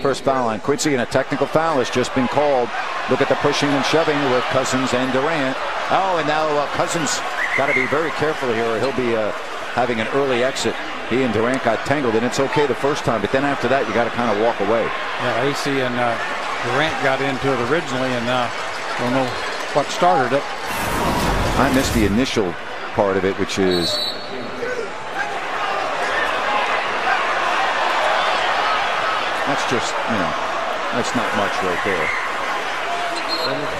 First foul on Quincy, and a technical foul has just been called. Look at the pushing and shoving with Cousins and Durant. Oh, and now Cousins got to be very careful here, or he'll be having an early exit. He and Durant got tangled, and it's okay the first time, but then after that, you got to kind of walk away. Yeah, AC and Durant got into it originally, and don't know what started it. I missed the initial part of it, which is... That's just, you know, that's not much right there.